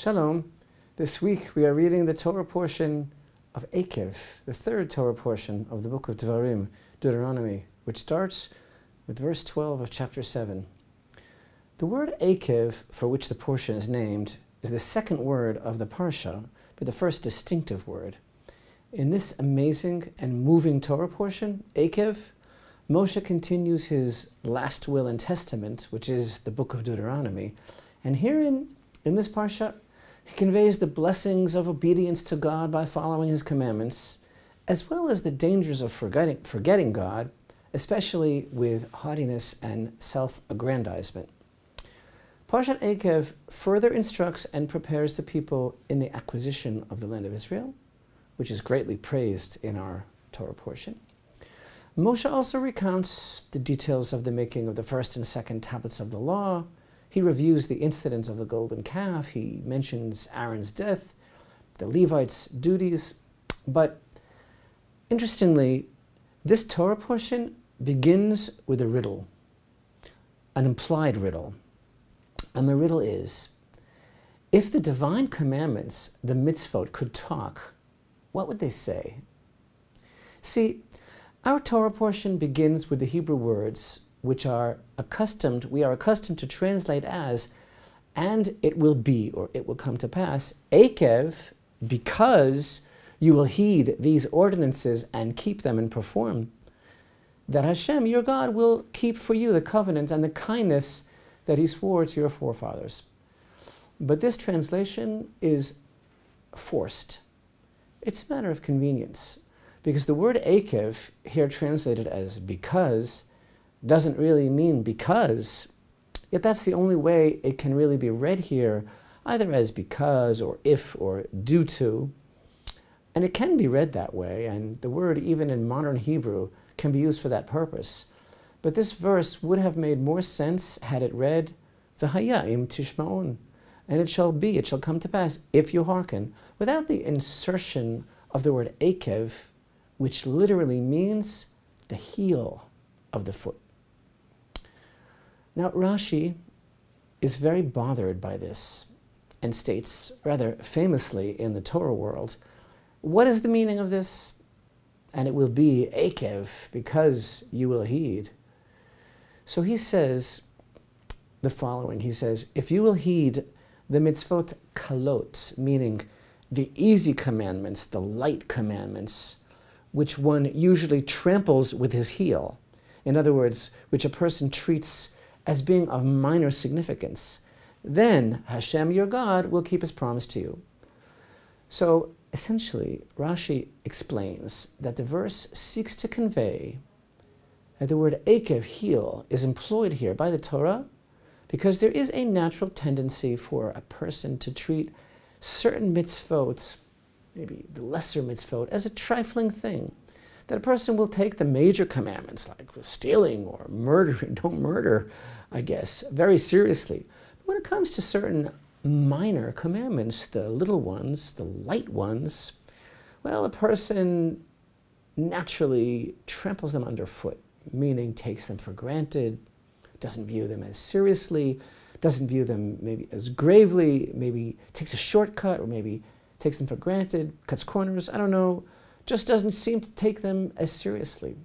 Shalom. This week we are reading the Torah portion of Eikev, the third Torah portion of the book of Dvarim, Deuteronomy, which starts with verse 12 of chapter 7. The word Eikev, for which the portion is named, is the second word of the Parsha, but the first distinctive word. In this amazing and moving Torah portion, Eikev, Moshe continues his last will and testament, which is the book of Deuteronomy, and herein, in this Parsha, he conveys the blessings of obedience to God by following His commandments, as well as the dangers of forgetting God, especially with haughtiness and self-aggrandizement. Parashat Eikev further instructs and prepares the people in the acquisition of the land of Israel, which is greatly praised in our Torah portion. Moshe also recounts the details of the making of the first and second tablets of the law. He reviews the incidents of the golden calf, he mentions Aaron's death, the Levites' duties, but interestingly, this Torah portion begins with a riddle, an implied riddle. And the riddle is, if the divine commandments, the mitzvot, could talk, what would they say? See, our Torah portion begins with the Hebrew words which we are accustomed to translate as, and it will be, or it will come to pass, Eikev, because you will heed these ordinances and keep them and perform, that Hashem, your God, will keep for you the covenant and the kindness that He swore to your forefathers. But this translation is forced. It's a matter of convenience, because the word Eikev, here translated as because, doesn't really mean because, yet that's the only way it can really be read here, either as because or if or due to. And it can be read that way, and the word even in modern Hebrew can be used for that purpose. But this verse would have made more sense had it read, V'haya im tishma'on, and it shall be, it shall come to pass, if you hearken, without the insertion of the word Eikev, which literally means the heel of the foot. Now, Rashi is very bothered by this and states, rather famously in the Torah world, what is the meaning of this? And it will be Eikev, because you will heed. So he says the following. He says, if you will heed the mitzvot kalot, meaning the easy commandments, the light commandments, which one usually tramples with his heel, in other words, which a person treats as being of minor significance, then Hashem, your God, will keep His promise to you. So, essentially, Rashi explains that the verse seeks to convey that the word Eikev, heel, is employed here by the Torah because there is a natural tendency for a person to treat certain mitzvot, maybe the lesser mitzvot, as a trifling thing. That a person will take the major commandments, like stealing or murdering, don't murder, I guess, very seriously. But when it comes to certain minor commandments, the little ones, the light ones, well, a person naturally tramples them underfoot, meaning takes them for granted, doesn't view them as seriously, doesn't view them maybe as gravely, maybe takes a shortcut, or maybe takes them for granted, cuts corners, I don't know, just doesn't seem to take them as seriously.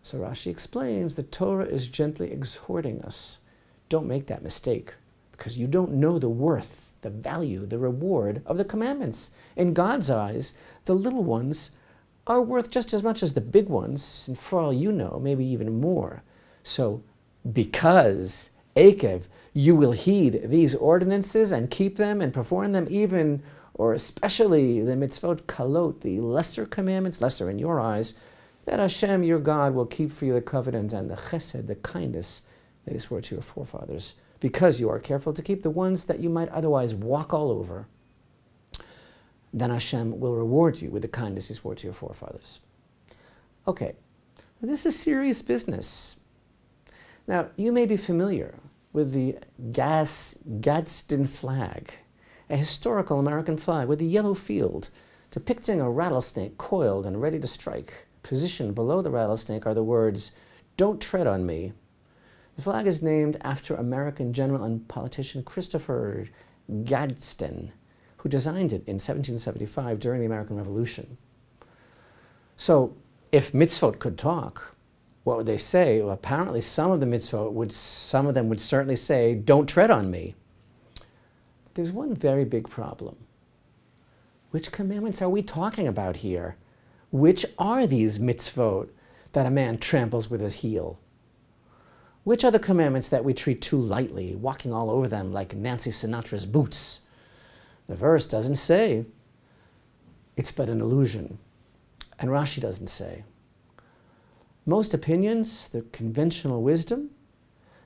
So Rashi explains the Torah is gently exhorting us, don't make that mistake, because you don't know the worth, the value, the reward of the commandments. In God's eyes, the little ones are worth just as much as the big ones, and for all you know, maybe even more. So, because, Eikev, you will heed these ordinances and keep them and perform them even or especially the mitzvot kalot, the lesser commandments, lesser in your eyes, that Hashem, your God, will keep for you the covenant and the chesed, the kindness that He swore to your forefathers, because you are careful to keep the ones that you might otherwise walk all over. Then Hashem will reward you with the kindness He swore to your forefathers. Okay, this is serious business. Now, you may be familiar with the Gadsden flag, a historical American flag with a yellow field depicting a rattlesnake coiled and ready to strike. Positioned below the rattlesnake are the words, "Don't tread on me." The flag is named after American general and politician Christopher Gadsden, who designed it in 1775 during the American Revolution. So if mitzvot could talk, what would they say? Well, apparently some of the mitzvot would, some of them would certainly say, don't tread on me. There's one very big problem. Which commandments are we talking about here? Which are these mitzvot that a man tramples with his heel? Which are the commandments that we treat too lightly, walking all over them like Nancy Sinatra's boots? The verse doesn't say. It's but an illusion. And Rashi doesn't say. Most opinions, the conventional wisdom,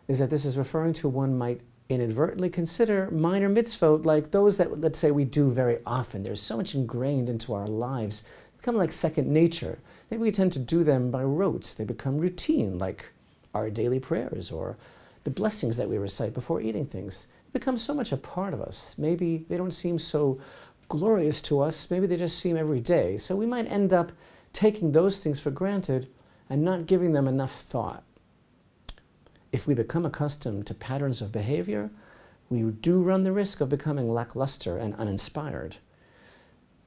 is that this is referring to one might inadvertently consider minor mitzvot like those that, let's say, we do very often. They're so much ingrained into our lives. They become like second nature. Maybe we tend to do them by rote. They become routine, like our daily prayers or the blessings that we recite before eating things. They become so much a part of us. Maybe they don't seem so glorious to us. Maybe they just seem every day. So we might end up taking those things for granted and not giving them enough thought. If we become accustomed to patterns of behavior, we do run the risk of becoming lackluster and uninspired.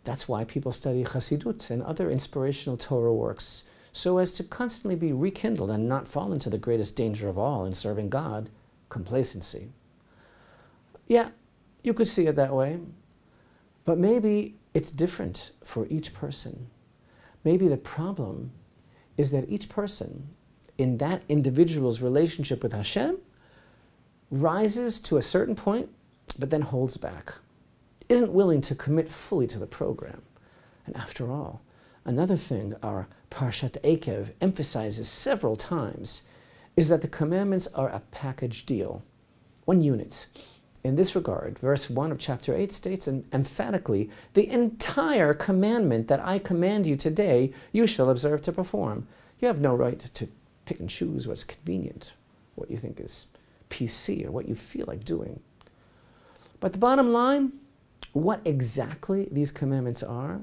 That's why people study chassidut and other inspirational Torah works, so as to constantly be rekindled and not fall into the greatest danger of all in serving God, complacency. Yeah, you could see it that way, but maybe it's different for each person. Maybe the problem is that each person, in that individual's relationship with Hashem, rises to a certain point, but then holds back, isn't willing to commit fully to the program. And after all, another thing our Parashat Eikev emphasizes several times is that the commandments are a package deal, one unit. In this regard, verse 1 of chapter 8 states emphatically, the entire commandment that I command you today, you shall observe to perform. You have no right to pick and choose what's convenient, what you think is PC, or what you feel like doing. But the bottom line, what exactly these commandments are,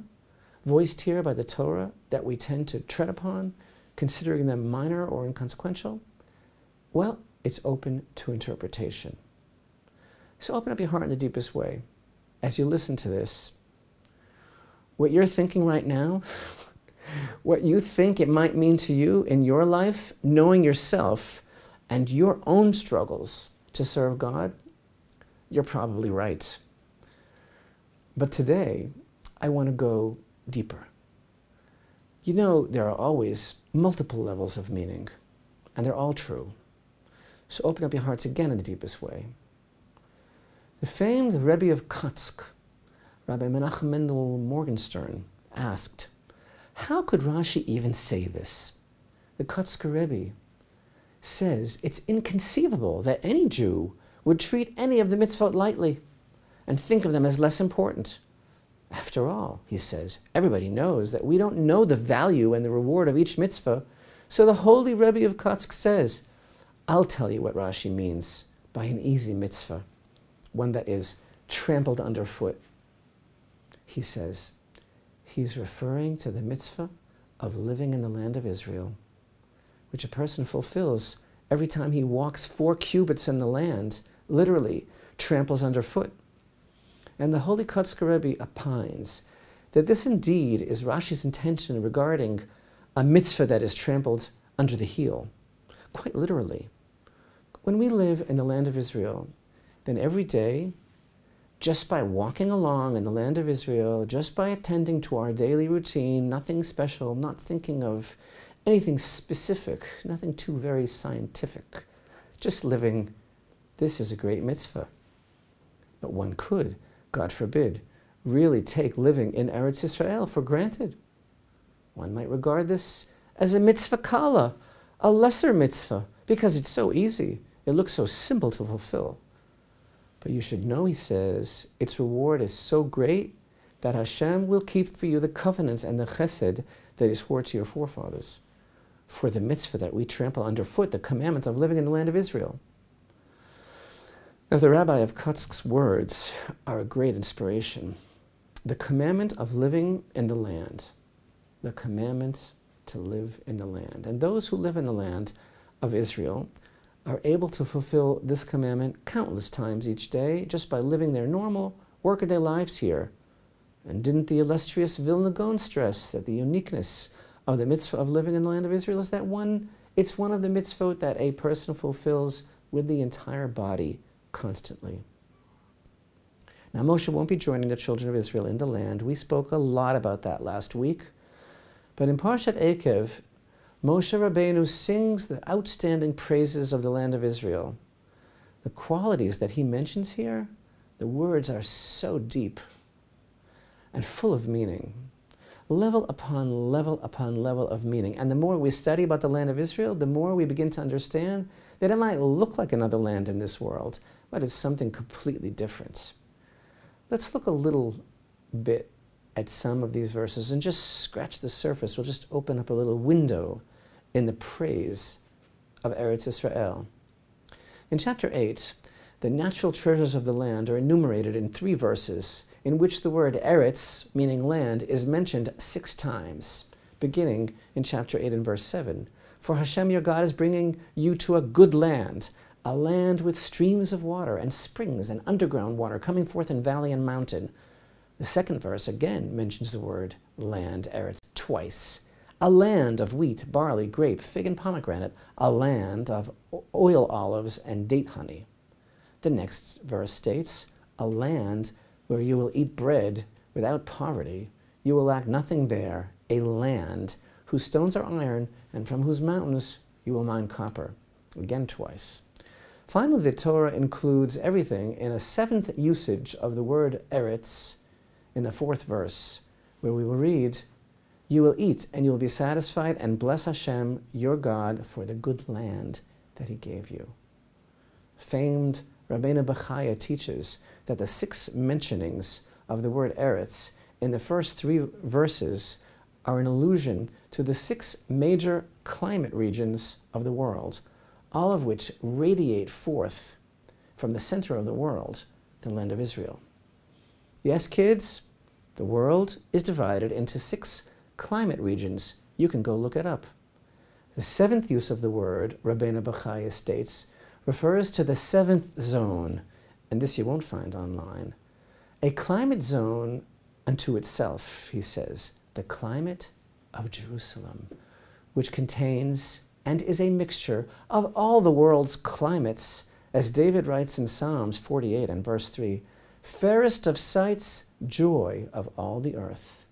voiced here by the Torah that we tend to tread upon, considering them minor or inconsequential, well, it's open to interpretation. So open up your heart in the deepest way. As you listen to this, what you're thinking right now, what you think it might mean to you in your life, knowing yourself and your own struggles to serve God, you're probably right. But today, I want to go deeper. You know, there are always multiple levels of meaning, and they're all true. So open up your hearts again in the deepest way. The famed Rebbe of Kotzk, Rabbi Menachem Mendel Morgenstern, asked, how could Rashi even say this? The Kotzker Rebbe says it's inconceivable that any Jew would treat any of the mitzvot lightly and think of them as less important. After all, he says, everybody knows that we don't know the value and the reward of each mitzvah. So the holy Rebbe of Kotzk says, I'll tell you what Rashi means by an easy mitzvah, one that is trampled underfoot. He says, he's referring to the mitzvah of living in the land of Israel, which a person fulfills every time he walks 4 cubits in the land, literally tramples underfoot. And the holy Kotzker Rebbe opines that this indeed is Rashi's intention regarding a mitzvah that is trampled under the heel, quite literally. When we live in the land of Israel, then every day, just by walking along in the land of Israel, just by attending to our daily routine, nothing special, not thinking of anything specific, nothing too very scientific, just living, this is a great mitzvah. But one could, God forbid, really take living in Eretz Israel for granted. One might regard this as a mitzvah kala, a lesser mitzvah, because it's so easy, it looks so simple to fulfill. But you should know, he says, its reward is so great that Hashem will keep for you the covenants and the chesed that he swore to your forefathers for the mitzvah that we trample underfoot, the commandment of living in the land of Israel. Now, the Rabbi of Kotzk's words are a great inspiration. The commandment of living in the land, the commandment to live in the land. And those who live in the land of Israel are able to fulfill this commandment countless times each day just by living their normal workaday lives here. And didn't the illustrious Vilna Gaon stress that the uniqueness of the mitzvah of living in the land of Israel is that it's one of the mitzvot that a person fulfills with the entire body constantly. Now Moshe won't be joining the children of Israel in the land. We spoke a lot about that last week. But in Parashat Eikev, Moshe Rabbeinu sings the outstanding praises of the land of Israel. The qualities that he mentions here, the words are so deep and full of meaning. Level upon level upon level of meaning. And the more we study about the land of Israel, the more we begin to understand that it might look like another land in this world, but it's something completely different. Let's look a little bit at some of these verses and just scratch the surface. We'll just open up a little window in the praise of Eretz Israel. In chapter 8, the natural treasures of the land are enumerated in 3 verses in which the word Eretz, meaning land, is mentioned 6 times, beginning in chapter 8 and verse 7. For Hashem your God is bringing you to a good land, a land with streams of water and springs and underground water coming forth in valley and mountain. The second verse again mentions the word land, Eretz, twice. A land of wheat, barley, grape, fig, and pomegranate, a land of oil olives and date honey. The next verse states, a land where you will eat bread without poverty, you will lack nothing there, a land whose stones are iron and from whose mountains you will mine copper. Again twice. Finally, the Torah includes everything in a 7th usage of the word Eretz in the 4th verse, where we will read, you will eat and you will be satisfied and bless Hashem, your God, for the good land that he gave you. Famed Rabbeinu Bachya teaches that the 6 mentionings of the word Eretz in the first 3 verses are an allusion to the 6 major climate regions of the world, all of which radiate forth from the center of the world, the land of Israel. Yes, kids, the world is divided into 6 climate regions. You can go look it up. The 7th use of the word, Rabbeinu Bachya states, refers to the 7th zone, and this you won't find online. A climate zone unto itself, he says, the climate of Jerusalem, which contains and is a mixture of all the world's climates, as David writes in Psalms 48 and verse 3, fairest of sights, joy of all the earth.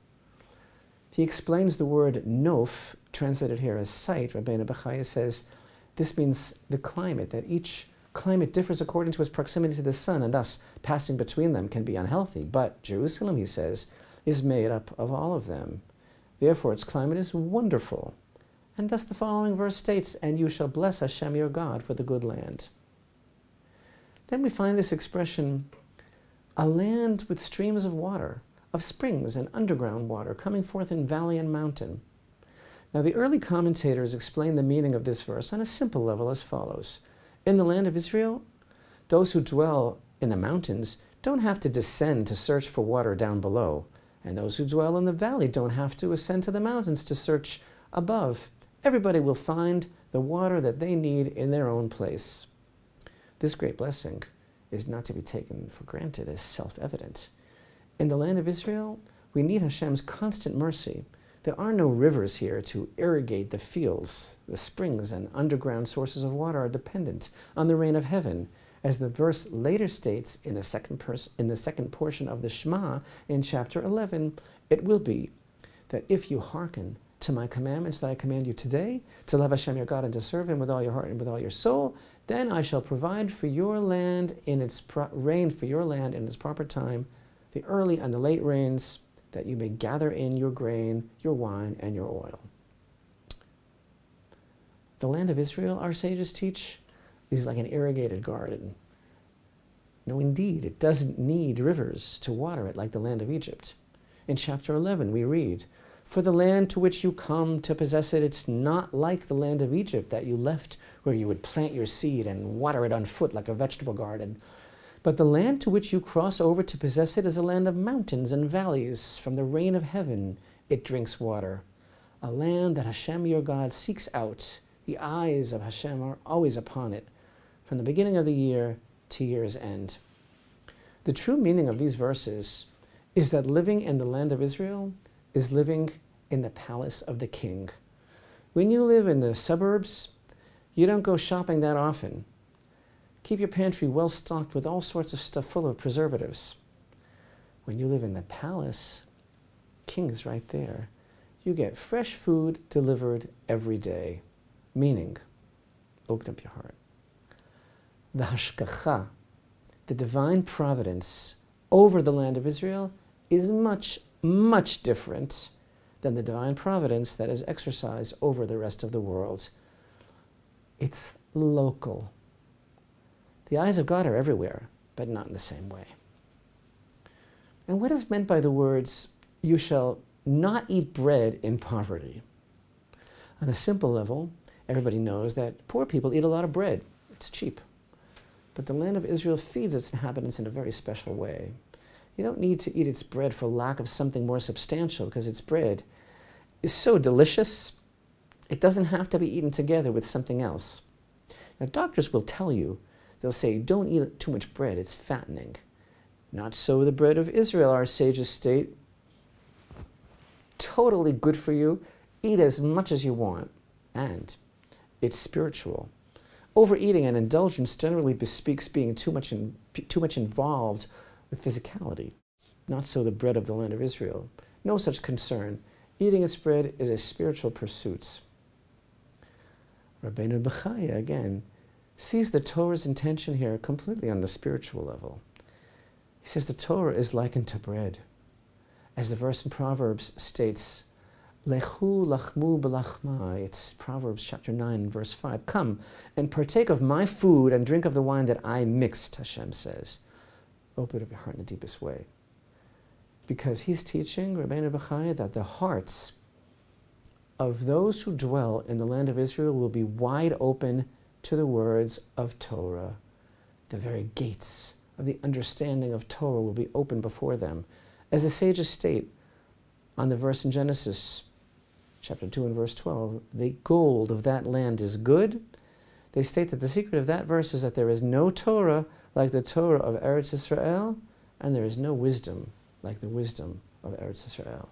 He explains the word nof, translated here as sight. Rabbeinu Bachya says, this means the climate, that each climate differs according to its proximity to the sun, and thus passing between them can be unhealthy. But Jerusalem, he says, is made up of all of them. Therefore its climate is wonderful. And thus the following verse states, and you shall bless Hashem your God for the good land. Then we find this expression, a land with streams of water, of springs and underground water, coming forth in valley and mountain. Now the early commentators explain the meaning of this verse on a simple level as follows. In the land of Israel, those who dwell in the mountains don't have to descend to search for water down below, and those who dwell in the valley don't have to ascend to the mountains to search above. Everybody will find the water that they need in their own place. This great blessing is not to be taken for granted as self-evident. In the land of Israel, we need Hashem's constant mercy. There are no rivers here to irrigate the fields. The springs and underground sources of water are dependent on the rain of heaven. As the verse later states in the second portion of the Shema in chapter 11, it will be that if you hearken to my commandments that I command you today, to love Hashem your God and to serve him with all your heart and with all your soul, then I shall provide for your land in its rain for your land in its proper time, the early and the late rains, that you may gather in your grain, your wine, and your oil. The land of Israel, our sages teach, is like an irrigated garden. No, indeed, it doesn't need rivers to water it like the land of Egypt. In chapter 11, we read, for the land to which you come to possess it, it's not like the land of Egypt that you left, where you would plant your seed and water it on foot like a vegetable garden. But the land to which you cross over to possess it is a land of mountains and valleys. From the rain of heaven it drinks water. A land that Hashem your God seeks out. The eyes of Hashem are always upon it, from the beginning of the year to year's end. The true meaning of these verses is that living in the land of Israel is living in the palace of the king. When you live in the suburbs, you don't go shopping that often. Keep your pantry well stocked with all sorts of stuff full of preservatives. When you live in the palace, king's right there. You get fresh food delivered every day. Meaning, open up your heart. The Hashkacha, the divine providence over the land of Israel, is much, much different than the divine providence that is exercised over the rest of the world. It's local. The eyes of God are everywhere, but not in the same way. And what is meant by the words, you shall not eat bread in poverty? On a simple level, everybody knows that poor people eat a lot of bread. It's cheap. But the land of Israel feeds its inhabitants in a very special way. You don't need to eat its bread for lack of something more substantial, because its bread is so delicious, it doesn't have to be eaten together with something else. Now, doctors will tell you, they'll say, don't eat too much bread, it's fattening. Not so the bread of Israel, our sages state. Totally good for you, eat as much as you want, and it's spiritual. Overeating and indulgence generally bespeaks being too much involved with physicality. Not so the bread of the land of Israel. No such concern. Eating its bread is a spiritual pursuit. Rabbeinu Bachya, again, sees the Torah's intention here completely on the spiritual level. He says the Torah is likened to bread. As the verse in Proverbs states, Lechu Lachmu Belachmai, it's Proverbs chapter 9, verse 5. Come and partake of my food and drink of the wine that I mixed, Hashem says. Open up your heart in the deepest way. Because he's teaching, Rabbeinu Bachya, that the hearts of those who dwell in the land of Israel will be wide open to the words of Torah. The very gates of the understanding of Torah will be open before them. As the sages state on the verse in Genesis, chapter 2 and verse 12, the gold of that land is good. They state that the secret of that verse is that there is no Torah like the Torah of Eretz Israel, and there is no wisdom like the wisdom of Eretz Israel.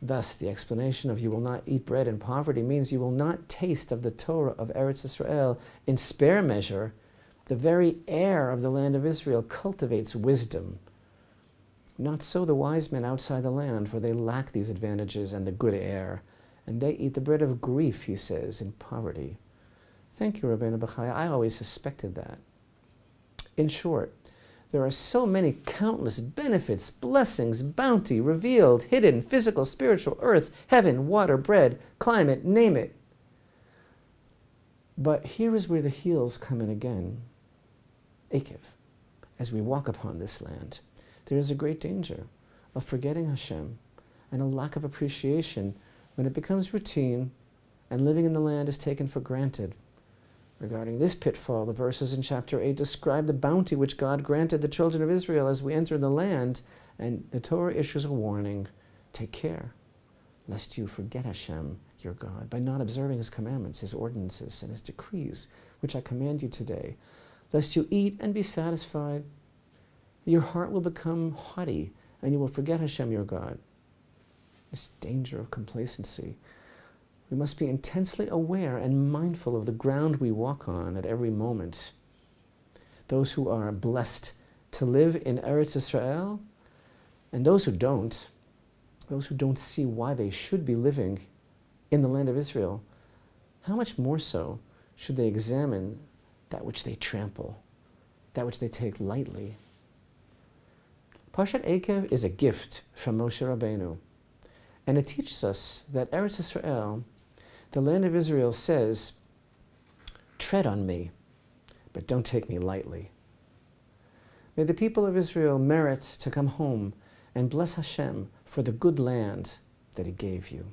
Thus, the explanation of you will not eat bread in poverty means you will not taste of the Torah of Eretz Israel in spare measure. The very air of the land of Israel cultivates wisdom. Not so the wise men outside the land, for they lack these advantages and the good air. And they eat the bread of grief, he says, in poverty. Thank you, Rabbeinu Bachya. I always suspected that. In short, there are so many countless benefits, blessings, bounty, revealed, hidden, physical, spiritual, earth, heaven, water, bread, climate, name it. But here is where the heels come in again. Eikev, as we walk upon this land, there is a great danger of forgetting Hashem and a lack of appreciation when it becomes routine and living in the land is taken for granted. Regarding this pitfall, the verses in chapter 8 describe the bounty which God granted the children of Israel as we enter the land, and the Torah issues a warning, take care, lest you forget Hashem, your God, by not observing His commandments, His ordinances, and His decrees, which I command you today, lest you eat and be satisfied. Your heart will become haughty, and you will forget Hashem, your God. This danger of complacency. We must be intensely aware and mindful of the ground we walk on at every moment. Those who are blessed to live in Eretz Israel, and those who don't see why they should be living in the land of Israel, how much more so should they examine that which they trample, that which they take lightly? Parashat Eikev is a gift from Moshe Rabbeinu, and it teaches us that Eretz Israel, the land of Israel, says, tread on me, but don't take me lightly. May the people of Israel merit to come home and bless Hashem for the good land that He gave you.